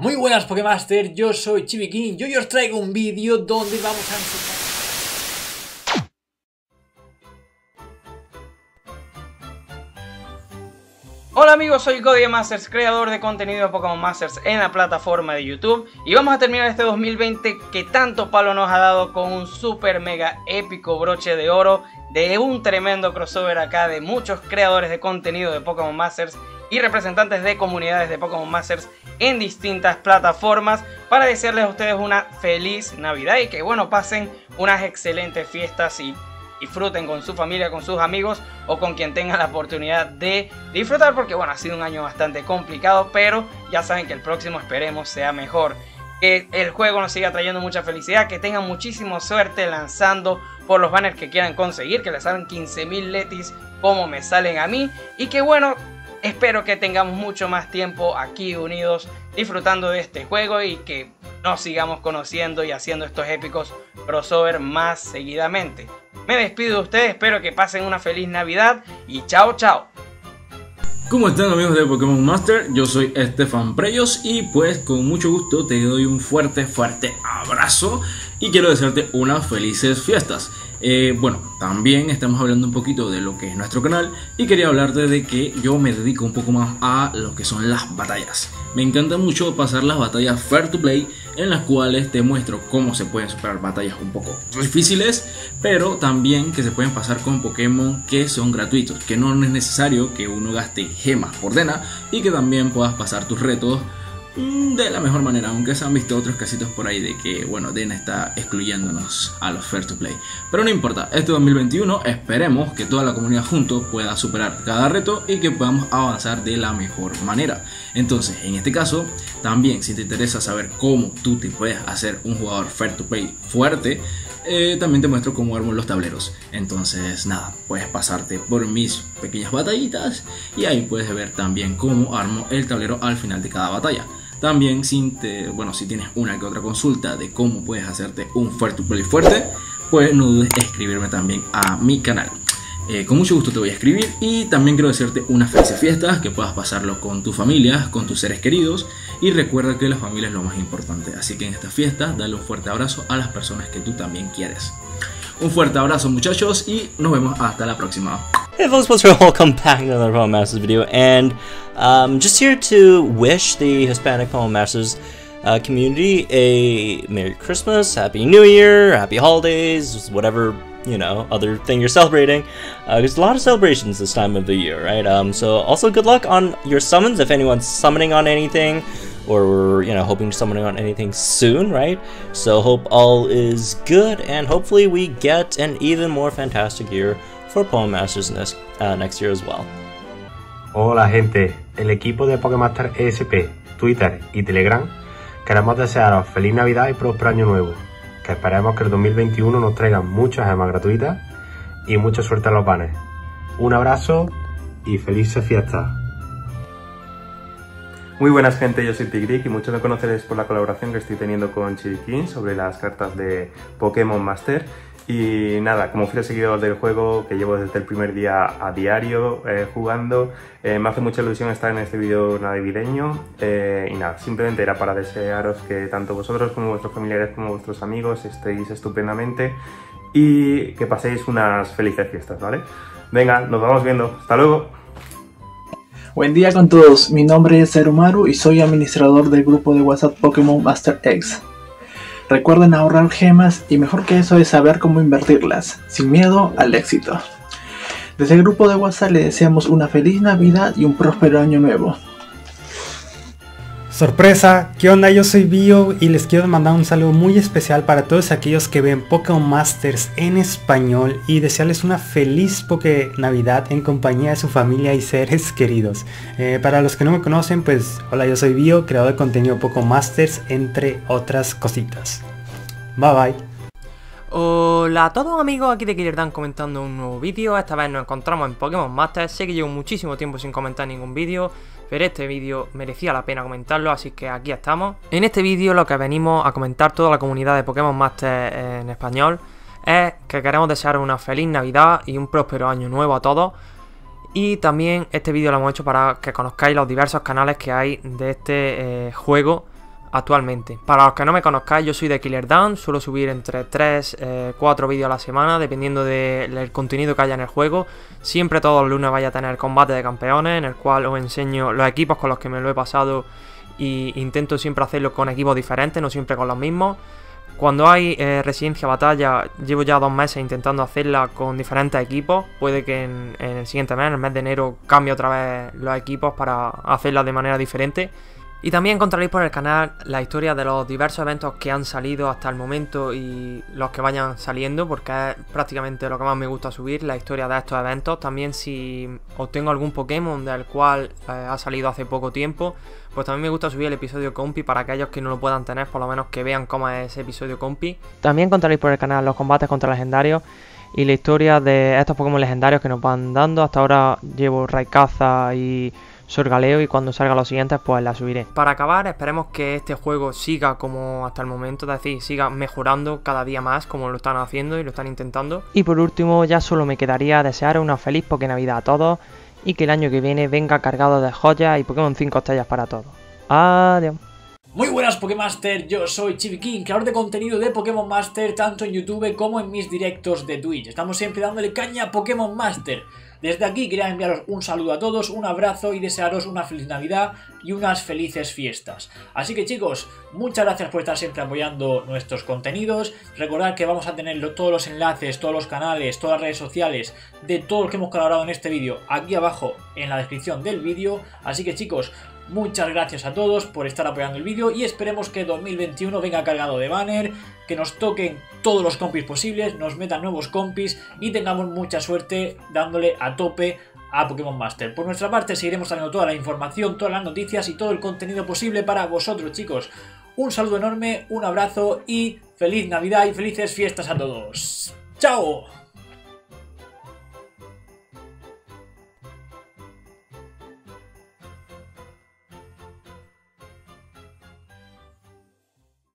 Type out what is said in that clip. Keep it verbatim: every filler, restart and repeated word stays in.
Muy buenas Pokémaster, yo soy Chibikin y hoy os traigo un vídeo donde vamos a enseñar... Hola amigos, soy Godie Masters, creador de contenido de Pokémon Masters en la plataforma de YouTube. Y vamos a terminar este dos mil veinte que tanto palo nos ha dado con un super mega épico broche de oro de un tremendo crossover acá de muchos creadores de contenido de Pokémon Masters y representantes de comunidades de Pokémon Masters en distintas plataformas, para desearles a ustedes una feliz Navidad y que bueno, pasen unas excelentes fiestas y disfruten con su familia, con sus amigos o con quien tengan la oportunidad de disfrutar, porque bueno, ha sido un año bastante complicado, pero ya saben que el próximo esperemos sea mejor, que el juego nos siga trayendo mucha felicidad, que tengan muchísima suerte lanzando por los banners que quieran conseguir, que les salen quince mil letis como me salen a mí, y que bueno, espero que tengamos mucho más tiempo aquí unidos disfrutando de este juego y que nos sigamos conociendo y haciendo estos épicos crossover más seguidamente. Me despido de ustedes, espero que pasen una feliz Navidad y chao chao. ¿Cómo están amigos de Pokémon Master? Yo soy Stefan Preyos y pues con mucho gusto te doy un fuerte fuerte abrazo y quiero desearte unas felices fiestas. Eh, bueno, también estamos hablando un poquito de lo que es nuestro canal y quería hablarte de que yo me dedico un poco más a lo que son las batallas. Me encanta mucho pasar las batallas fair to play, en las cuales te muestro cómo se pueden superar batallas un poco difíciles, pero también que se pueden pasar con Pokémon que son gratuitos, que no es necesario que uno gaste gemas por dena y que también puedas pasar tus retos de la mejor manera, aunque se han visto otros casitos por ahí de que, bueno, Dena está excluyéndonos a los fair to play. Pero no importa, este dos mil veintiuno esperemos que toda la comunidad juntos pueda superar cada reto y que podamos avanzar de la mejor manera. Entonces, en este caso, también si te interesa saber cómo tú te puedes hacer un jugador fair to play fuerte, eh, también te muestro cómo armo los tableros. Entonces, nada, puedes pasarte por mis pequeñas batallitas y ahí puedes ver también cómo armo el tablero al final de cada batalla. También, si, te, bueno, si tienes una que otra consulta de cómo puedes hacerte un fair to play fuerte, pues no dudes en escribirme también a mi canal. Eh, con mucho gusto te voy a escribir y también quiero desearte unas felices fiestas, que puedas pasarlo con tu familia, con tus seres queridos, y recuerda que la familia es lo más importante. Así que en estas fiestas dale un fuerte abrazo a las personas que tú también quieres. Un fuerte abrazo muchachos y nos vemos hasta la próxima. Hey folks, what's up? Welcome back to another Pokémon Masters video, and um, just here to wish the Hispanic Pokémon Masters uh, community a Merry Christmas, Happy New Year, Happy Holidays, whatever, you know, other thing you're celebrating. Uh, there's a lot of celebrations this time of the year, right? Um, so also good luck on your summons if anyone's summoning on anything, or, you know, hoping to summon on anything soon, right? So hope all is good, and hopefully we get an even more fantastic year for Pokémon Masters next, uh, next year as well. Hola gente, el equipo de Pokémon Masters E S P, Twitter y Telegram queremos desearos feliz Navidad y próspero año nuevo, que esperemos que el dos mil veintiuno nos traiga muchas gemas gratuitas y mucha suerte a los banners. Un abrazo y felices fiestas. Muy buenas gente, yo soy Pigreak y muchos me conoceréis por la colaboración que estoy teniendo con Chibikin sobre las cartas de Pokémon Master. Y nada, como fiel seguidor del juego que llevo desde el primer día a diario eh, jugando, eh, me hace mucha ilusión estar en este vídeo navideño eh, y nada, simplemente era para desearos que tanto vosotros como vuestros familiares como vuestros amigos estéis estupendamente y que paséis unas felices fiestas, ¿vale? Venga, nos vamos viendo, hasta luego. Buen día con todos, mi nombre es Erumaru y soy administrador del grupo de WhatsApp Pokémon Master X. Recuerden ahorrar gemas y mejor que eso es saber cómo invertirlas, sin miedo al éxito. Desde el grupo de WhatsApp les deseamos una feliz Navidad y un próspero año nuevo. Sorpresa, ¿qué onda? Yo soy Bio y les quiero mandar un saludo muy especial para todos aquellos que ven Pokémon Masters en español y desearles una feliz Poké Navidad en compañía de su familia y seres queridos. Eh, para los que no me conocen, pues hola, yo soy Bio, creador de contenido Pokémon Masters, entre otras cositas. Bye bye. Hola a todos amigos, aquí thekillerdan comentando un nuevo vídeo. Esta vez nos encontramos en Pokémon Masters. Sé que llevo muchísimo tiempo sin comentar ningún vídeo, pero este vídeo merecía la pena comentarlo, así que aquí estamos. En este vídeo lo que venimos a comentar toda la comunidad de Pokémon Masters en español es que queremos desear una feliz Navidad y un próspero año nuevo a todos. Y también este vídeo lo hemos hecho para que conozcáis los diversos canales que hay de este eh, juego actualmente. Para los que no me conozcáis, yo soy de thekillerdan, suelo subir entre tres a cuatro vídeos a la semana, dependiendo del contenido que haya en el juego. Siempre todos los lunes vais a tener combate de campeones, en el cual os enseño los equipos con los que me lo he pasado e intento siempre hacerlo con equipos diferentes, no siempre con los mismos. Cuando hay eh, residencia batalla, llevo ya dos meses intentando hacerla con diferentes equipos. Puede que en, en el siguiente mes, en el mes de enero, cambie otra vez los equipos para hacerla de manera diferente. Y también encontraréis por el canal la historia de los diversos eventos que han salido hasta el momento y los que vayan saliendo, porque es prácticamente lo que más me gusta subir, la historia de estos eventos. También si obtengo algún Pokémon del cual eh, ha salido hace poco tiempo, pues también me gusta subir el episodio compi para aquellos que no lo puedan tener, por lo menos que vean cómo es ese episodio compi. También encontraréis por el canal los combates contra legendarios y la historia de estos Pokémon legendarios que nos van dando. Hasta ahora llevo Rayquaza y Solgaleo, y cuando salga los siguientes pues la subiré. Para acabar, esperemos que este juego siga como hasta el momento, es decir, siga mejorando cada día más como lo están haciendo y lo están intentando. Y por último, ya solo me quedaría desear una feliz Pokénavidad a todos y que el año que viene venga cargado de joyas y Pokémon cinco estrellas para todos. Adiós. Muy buenas Pokémaster, yo soy Chibikin, creador de contenido de Pokémon Master tanto en YouTube como en mis directos de Twitch. Estamos siempre dándole caña a Pokémon Master. Desde aquí quería enviaros un saludo a todos, un abrazo y desearos una feliz Navidad y unas felices fiestas. Así que chicos, muchas gracias por estar siempre apoyando nuestros contenidos. Recordad que vamos a tener todos los enlaces, todos los canales, todas las redes sociales de todo lo que hemos colaborado en este vídeo aquí abajo en la descripción del vídeo. Así que chicos, muchas gracias a todos por estar apoyando el vídeo y esperemos que dos mil veintiuno venga cargado de banner, que nos toquen todos los compis posibles, nos metan nuevos compis y tengamos mucha suerte dándole a tope a Pokémon Master. Por nuestra parte seguiremos dando toda la información, todas las noticias y todo el contenido posible para vosotros chicos. Un saludo enorme, un abrazo y feliz Navidad y felices fiestas a todos. ¡Chao!